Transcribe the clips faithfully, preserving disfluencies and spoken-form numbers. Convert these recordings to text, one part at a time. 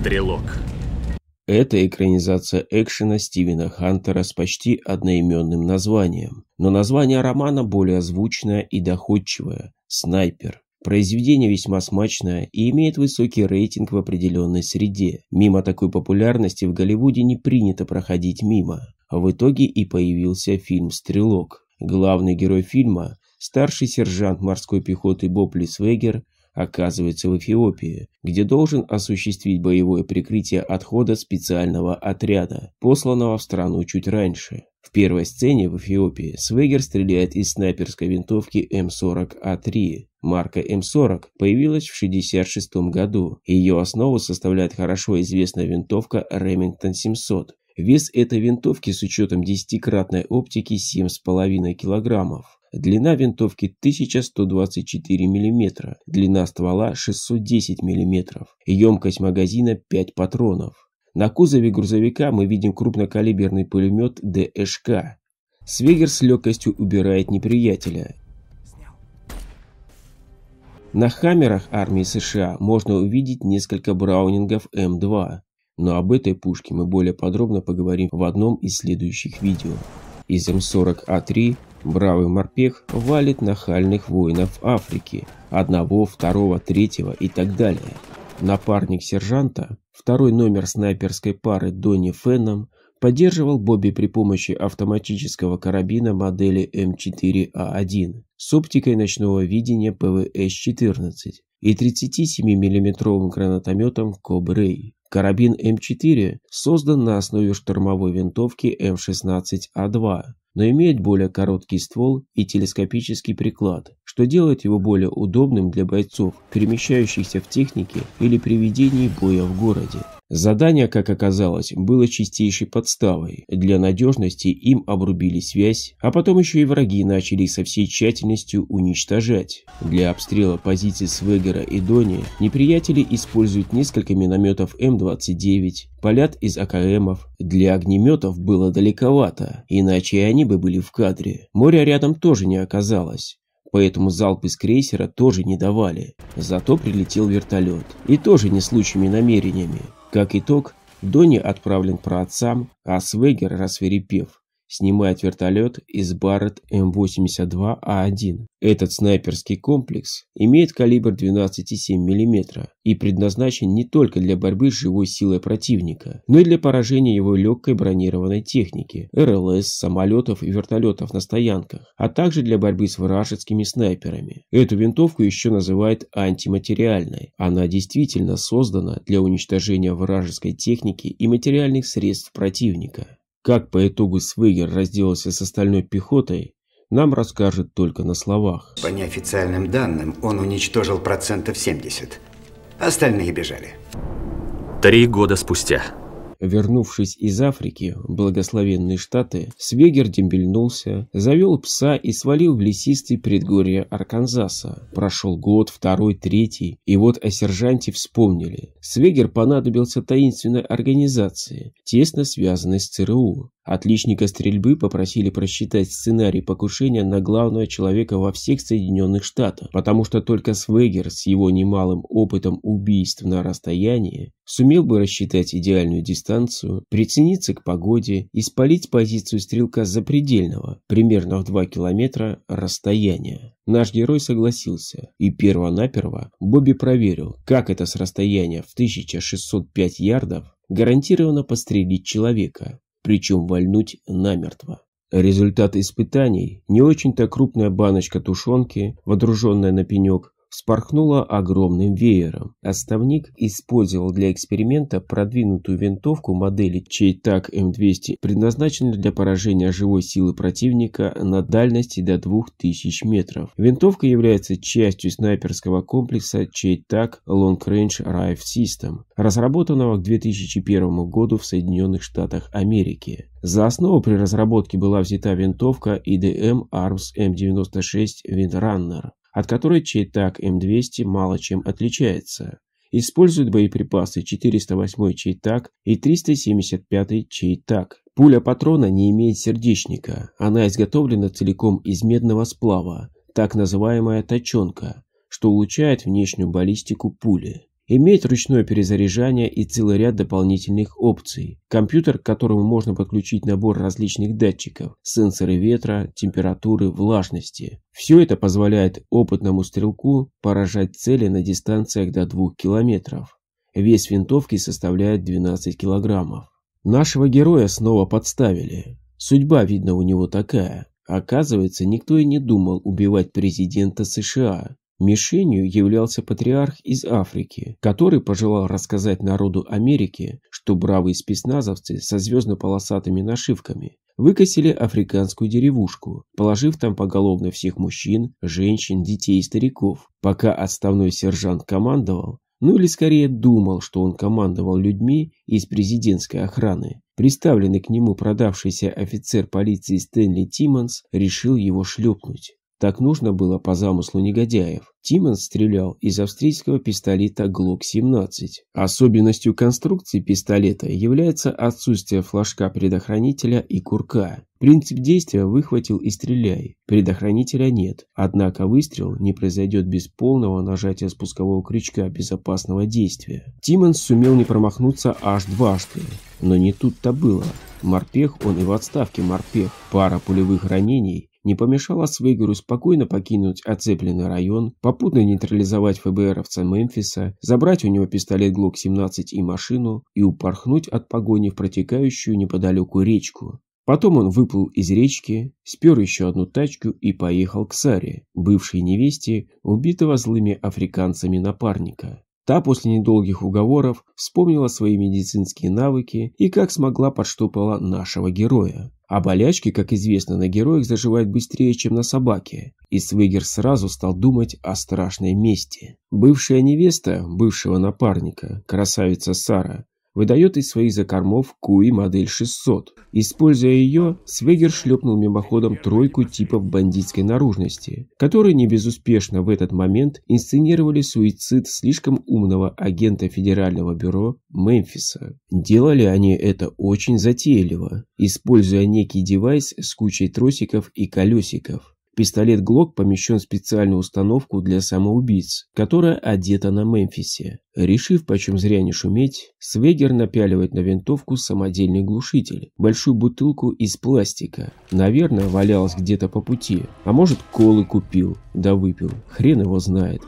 Стрелок. Это экранизация экшена Стивена Хантера с почти одноименным названием. Но название романа более звучное и доходчивое – «Снайпер». Произведение весьма смачное и имеет высокий рейтинг в определенной среде. Мимо такой популярности в Голливуде не принято проходить мимо. В итоге и появился фильм «Стрелок». Главный герой фильма, старший сержант морской пехоты Боб Ли Свэггер, оказывается в Эфиопии, где должен осуществить боевое прикрытие отхода специального отряда, посланного в страну чуть раньше. В первой сцене в Эфиопии Свэггер стреляет из снайперской винтовки М сорок А три. Марка М сорок появилась в шестьдесят шестом году. Ее основу составляет хорошо известная винтовка Ремингтон семьсот. Вес этой винтовки с учетом десятикратной оптики семь с половиной килограммов. Длина винтовки тысяча сто двадцать четыре миллиметра, длина ствола шестьсот десять миллиметров, емкость магазина пять патронов. На кузове грузовика мы видим крупнокалиберный пулемет Д Ш К. Свэггер с легкостью убирает неприятеля. На «Хаммерах» армии США можно увидеть несколько браунингов М два, но об этой пушке мы более подробно поговорим в одном из следующих видео. Из М сорок А три бравый морпех валит нахальных воинов Африки, одного, второго, третьего и так далее. Напарник сержанта, второй номер снайперской пары Донни Фенном, поддерживал Бобби при помощи автоматического карабина модели М четыре А один с оптикой ночного видения П В С четырнадцать и тридцатисемимиллиметровым гранатометом «Кобрей». Карабин М четыре создан на основе штурмовой винтовки М шестнадцать А два, но имеет более короткий ствол и телескопический приклад, что делает его более удобным для бойцов, перемещающихся в технике или при ведении боя в городе. Задание, как оказалось, было чистейшей подставой. Для надежности им обрубили связь, а потом еще и враги начали со всей тщательностью уничтожать. Для обстрела позиций Свэггера и Донни неприятели используют несколько минометов М двадцать девять, палят из А К Мов. Для огнеметов было далековато, иначе и они бы были в кадре. Моря рядом тоже не оказалось. Поэтому залп из крейсера тоже не давали. Зато прилетел вертолет. И тоже не с лучшими намерениями. Как итог, Донни отправлен праотцам, а Свэггер, рассвирепев, снимает вертолет из Барретт М восемьдесят два А один. Этот снайперский комплекс имеет калибр двенадцать и семь десятых миллиметра и предназначен не только для борьбы с живой силой противника, но и для поражения его легкой бронированной техники, Р Л С, самолетов и вертолетов на стоянках, а также для борьбы с вражескими снайперами. Эту винтовку еще называют антиматериальной. Она действительно создана для уничтожения вражеской техники и материальных средств противника. Как по итогу Свэггер разделался с остальной пехотой, нам расскажет только на словах. По неофициальным данным, он уничтожил процентов семьдесят. Остальные бежали. Три года спустя. Вернувшись из Африки, благословенные Штаты, Свэггер дембельнулся, завел пса и свалил в лесистые предгорья Арканзаса. Прошел год, второй, третий, и вот о сержанте вспомнили. Свэггер понадобился таинственной организации, тесно связанной с Ц Р У. Отличника стрельбы попросили просчитать сценарий покушения на главного человека во всех Соединенных Штатах, потому что только Свэггер с его немалым опытом убийств на расстоянии сумел бы рассчитать идеальную дистанцию, прицениться к погоде и спалить позицию стрелка с запредельного, примерно в два километра, расстояния. Наш герой согласился, и перво-наперво Бобби проверил, как это с расстояния в тысячу шестьсот пять ярдов гарантированно подстрелить человека, причем вальнуть намертво. Результат испытаний – не очень-то крупная баночка тушенки, водруженная на пенек, вспорхнула огромным веером. Отставник использовал для эксперимента продвинутую винтовку модели Чейтак М двести, предназначенную для поражения живой силы противника на дальности до двух тысяч метров. Винтовка является частью снайперского комплекса Чейтак Long Range Rifle System, разработанного к две тысячи первому году в Соединенных Штатах Америки. За основу при разработке была взята винтовка И Д М Arms М девяносто шесть Windrunner, от которой Чейтак М двести мало чем отличается. Используют боеприпасы четыреста восьмой Чейтак и триста семьдесят пятый Чейтак. Пуля патрона не имеет сердечника, она изготовлена целиком из медного сплава, так называемая точонка, что улучшает внешнюю баллистику пули. Иметь ручное перезаряжание и целый ряд дополнительных опций. Компьютер, к которому можно подключить набор различных датчиков, сенсоры ветра, температуры, влажности. Все это позволяет опытному стрелку поражать цели на дистанциях до двух километров. Вес винтовки составляет двенадцать килограммов. Нашего героя снова подставили. Судьба, видно, у него такая. Оказывается, никто и не думал убивать президента США. Мишенью являлся патриарх из Африки, который пожелал рассказать народу Америки, что бравые спецназовцы со звездно-полосатыми нашивками выкосили африканскую деревушку, положив там поголовно всех мужчин, женщин, детей и стариков, пока отставной сержант командовал, ну или скорее думал, что он командовал людьми из президентской охраны. Приставленный к нему продавшийся офицер полиции Стэнли Тиммонс решил его шлепнуть. Так нужно было по замыслу негодяев. Тиммонс стрелял из австрийского пистолета Глок семнадцать. Особенностью конструкции пистолета является отсутствие флажка предохранителя и курка. Принцип действия «выхватил и стреляй». Предохранителя нет, однако выстрел не произойдет без полного нажатия спускового крючка безопасного действия. Тиммонс сумел не промахнуться аж дважды, но не тут-то было. Морпех он и в отставке морпех. Пара пулевых ранений не помешало Свэггеру спокойно покинуть оцепленный район, попутно нейтрализовать ФБРовца Мемфиса, забрать у него пистолет Глок семнадцать и машину и упорхнуть от погони в протекающую неподалеку речку. Потом он выплыл из речки, спер еще одну тачку и поехал к Саре, бывшей невесте, убитого злыми африканцами напарника. Та после недолгих уговоров вспомнила свои медицинские навыки и как смогла подштопала нашего героя. А болячки, как известно, на героях заживают быстрее, чем на собаке. И Свэггер сразу стал думать о страшной мести. Бывшая невеста бывшего напарника, красавица Сара, выдает из своих закормов Куи модель шестьсот. Используя ее, Свэггер шлепнул мимоходом тройку типов бандитской наружности, которые небезуспешно в этот момент инсценировали суицид слишком умного агента Федерального бюро Мемфиса. Делали они это очень затейливо, используя некий девайс с кучей тросиков и колесиков. Пистолет Глок помещен в специальную установку для самоубийц, которая одета на Мемфисе. Решив почем зря не шуметь, Свэггер напяливает на винтовку самодельный глушитель, большую бутылку из пластика. Наверное, валялась где-то по пути, а может, колы купил, да выпил, хрен его знает.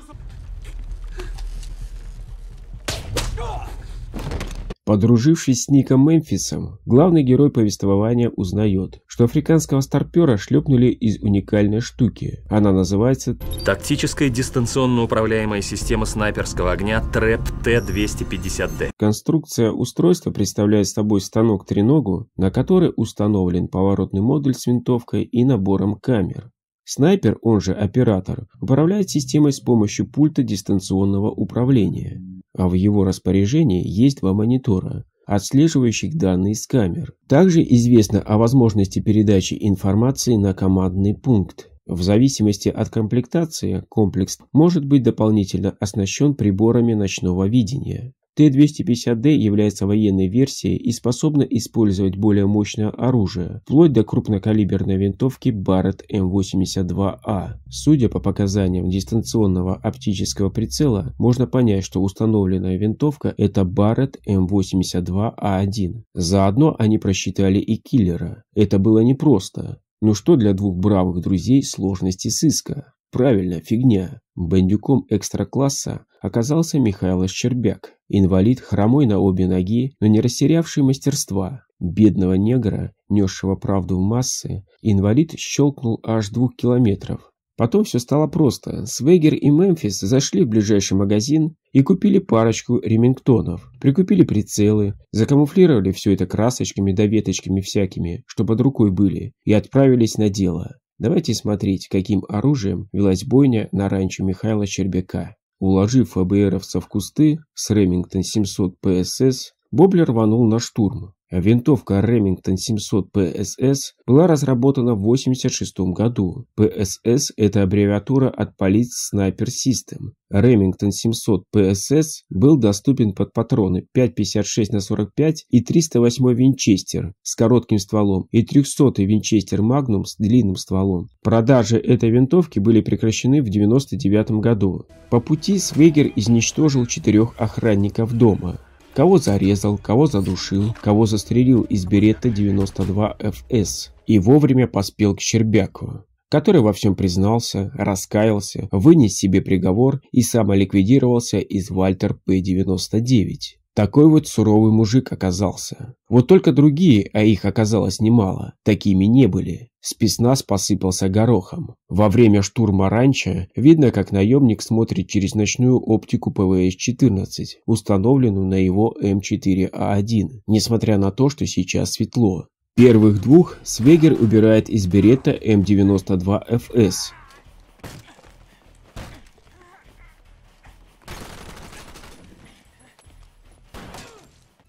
Подружившись с Ником Мемфисом, главный герой повествования узнает, что африканского старпера шлепнули из уникальной штуки. Она называется «Тактическая дистанционно управляемая система снайперского огня Треп Т двести пятьдесят Д». Конструкция устройства представляет собой станок-треногу, на который установлен поворотный модуль с винтовкой и набором камер. Снайпер, он же оператор, управляет системой с помощью пульта дистанционного управления. А в его распоряжении есть два монитора, отслеживающих данные с камер. Также известно о возможности передачи информации на командный пункт. В зависимости от комплектации, комплекс может быть дополнительно оснащен приборами ночного видения. Т двести пятьдесят Д является военной версией и способна использовать более мощное оружие, вплоть до крупнокалиберной винтовки Барретт М восемьдесят два А. Судя по показаниям дистанционного оптического прицела, можно понять, что установленная винтовка – это Барретт М восемьдесят два А один. Заодно они просчитали и киллера. Это было непросто. Но что для двух бравых друзей сложности сыска? Правильно, фигня. Бандюком экстра-класса оказался Михаил Щербяк, инвалид, хромой на обе ноги, но не растерявший мастерства. Бедного негра, несшего правду в массы, инвалид щелкнул аж двух километров. Потом все стало просто. Свэггер и Мемфис зашли в ближайший магазин и купили парочку ремингтонов, прикупили прицелы, закамуфлировали все это красочками да веточками всякими, что под рукой были, и отправились на дело. Давайте смотреть, каким оружием велась бойня на ранчо Михаила Щербяка. Уложив ФБРовца в кусты с Ремингтон семьсот П С С, Боб рванул на штурм. Винтовка Remington семьсот П С С была разработана в тысяча девятьсот восемьдесят шестом году. пэ эс эс – это аббревиатура от Police Sniper System. Remington семьсот П С С был доступен под патроны пять пятьдесят шесть на сорок пять и триста восьмой Винчестер с коротким стволом и трехсотый Винчестер Magnum с длинным стволом. Продажи этой винтовки были прекращены в тысяча девятьсот девяносто девятом году. По пути Свэггер изничтожил четырех охранников дома. Кого зарезал, кого задушил, кого застрелил из Беретта девяносто два Ф С и вовремя поспел к Щербяку, который во всем признался, раскаялся, вынес себе приговор и самоликвидировался из Вальтер П девяносто девять. Такой вот суровый мужик оказался. Вот только другие, а их оказалось немало, такими не были. Спецназ посыпался горохом. Во время штурма ранчо видно, как наемник смотрит через ночную оптику пэ вэ эс четырнадцать, установленную на его эм четыре а один, несмотря на то, что сейчас светло. Первых двух Свэггер убирает из Беретта эм девяносто два Ф С.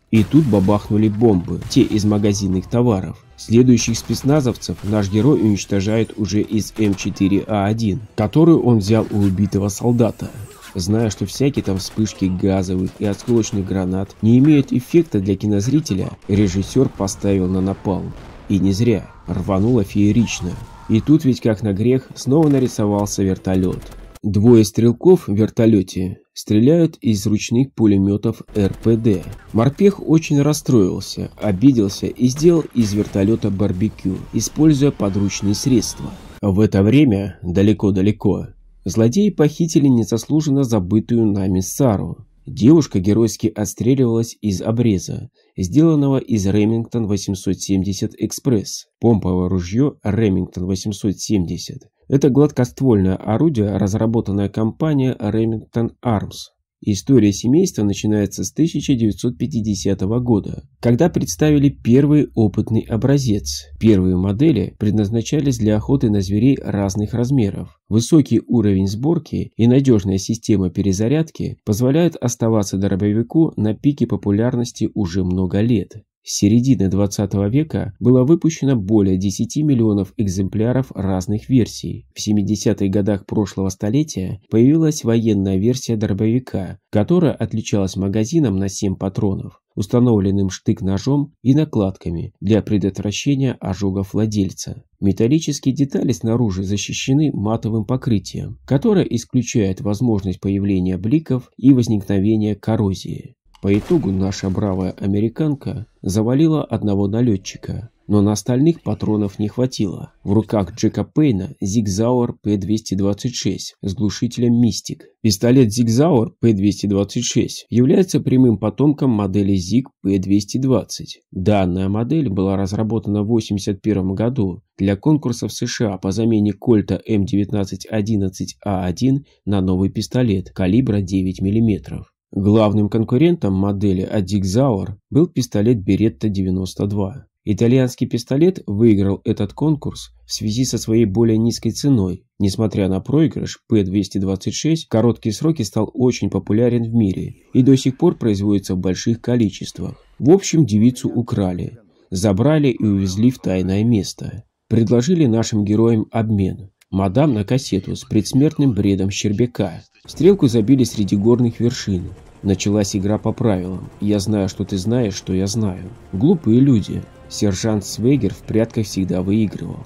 И тут бабахнули бомбы, те из магазинных товаров. Следующих спецназовцев наш герой уничтожает уже из эм четыре а один, которую он взял у убитого солдата. Зная, что всякие там вспышки газовых и осколочных гранат не имеют эффекта для кинозрителя, режиссер поставил на напалм. И не зря. Рвануло феерично. И тут ведь как на грех снова нарисовался вертолет. Двое стрелков в вертолете стреляют из ручных пулеметов эр пэ дэ. Морпех очень расстроился, обиделся и сделал из вертолета барбекю, используя подручные средства. В это время, далеко-далеко, злодеи похитили незаслуженно забытую нами Сару. Девушка геройски отстреливалась из обреза, сделанного из Remington восемьсот семьдесят Экспресс. Помповое ружье Remington восемьсот семьдесят. Это гладкоствольное орудие, разработанное компанией Remington Arms. История семейства начинается с тысяча девятьсот пятидесятого года, когда представили первый опытный образец. Первые модели предназначались для охоты на зверей разных размеров. Высокий уровень сборки и надежная система перезарядки позволяют оставаться дробовику на пике популярности уже много лет. С середины двадцатого века было выпущено более десяти миллионов экземпляров разных версий. В семидесятых годах прошлого столетия появилась военная версия дробовика, которая отличалась магазином на семь патронов, установленным штык-ножом и накладками для предотвращения ожогов владельца. Металлические детали снаружи защищены матовым покрытием, которое исключает возможность появления бликов и возникновения коррозии. По итогу наша бравая американка завалила одного налетчика, но на остальных патронов не хватило. В руках Джека Пейна Зиг Зауэр П двести двадцать шесть с глушителем Мистик. Пистолет Зиг Зауэр П двести двадцать шесть является прямым потомком модели Зиг П двести двадцать. Данная модель была разработана в тысяча девятьсот восемьдесят первом году для конкурсов США по замене Кольта эм девятнадцать одиннадцать А один на новый пистолет калибра девять миллиметров. Главным конкурентом модели от Зиг Зауэр был пистолет Беретта девяносто два. Итальянский пистолет выиграл этот конкурс в связи со своей более низкой ценой. Несмотря на проигрыш, П двести двадцать шесть в короткие сроки стал очень популярен в мире и до сих пор производится в больших количествах. В общем, девицу украли, забрали и увезли в тайное место. Предложили нашим героям обмен. Мадам на кассету с предсмертным бредом Щербяка. Стрелку забили среди горных вершин. Началась игра по правилам. Я знаю, что ты знаешь, что я знаю. Глупые люди. Сержант Свэггер в прятках всегда выигрывал.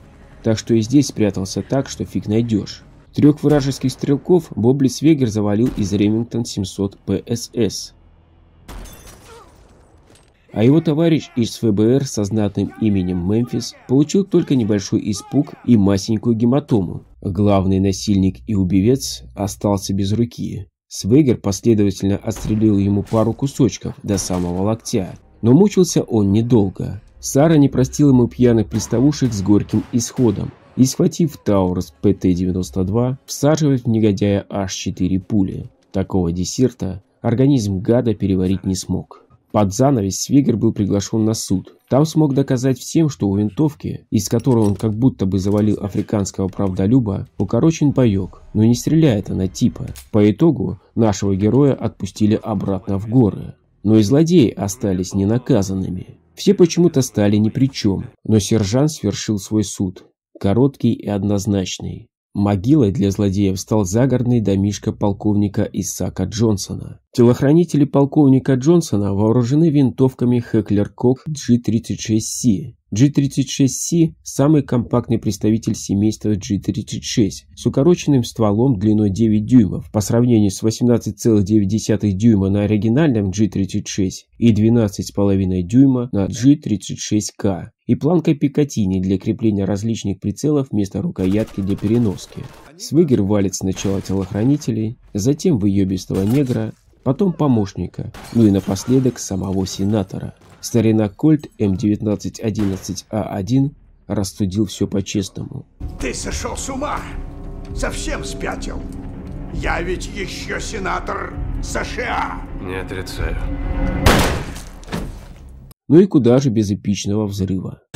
Так что и здесь спрятался так, что фиг найдешь. Трех вражеских стрелков Боб Ли Свэггер завалил из Remington семьсот П С С. А его товарищ из эф бэ эр со знатным именем Мемфис получил только небольшой испуг и масенькую гематому. Главный насильник и убивец остался без руки. Свэггер последовательно отстрелил ему пару кусочков до самого локтя, но мучился он недолго. Сара не простила ему пьяных приставушек с горьким исходом и, схватив Таурус П Т девяносто два, всаживает в негодяя аж четыре пули. Такого десерта организм гада переварить не смог. Под занавес Свэггер был приглашен на суд. Там смог доказать всем, что у винтовки, из которой он как будто бы завалил африканского правдолюба, укорочен паёк, но не стреляет она типа. По итогу нашего героя отпустили обратно в горы. Но и злодеи остались ненаказанными. Все почему-то стали ни при чем, но сержант свершил свой суд, короткий и однозначный. Могилой для злодеев стал загородный домишко полковника Исаака Джонсона. Телохранители полковника Джонсона вооружены винтовками Heckler-Koch джи тридцать шесть си. джи тридцать шесть си – самый компактный представитель семейства джи тридцать шесть с укороченным стволом длиной девять дюймов по сравнению с восемнадцать целых девять десятых дюйма на оригинальном джи тридцать шесть и двенадцать целых пять дюйма на джи тридцать шесть ка и планкой Пикатини для крепления различных прицелов вместо рукоятки для переноски. Свэггер валит сначала телохранителей, затем выебистого негра, потом помощника, ну и напоследок самого сенатора. Старина Кольт эм девятнадцать одиннадцать а один рассудил все по-честному. Ты сошел с ума! Совсем спятил! Я ведь еще сенатор США! Не отрицаю. Ну и куда же без эпичного взрыва.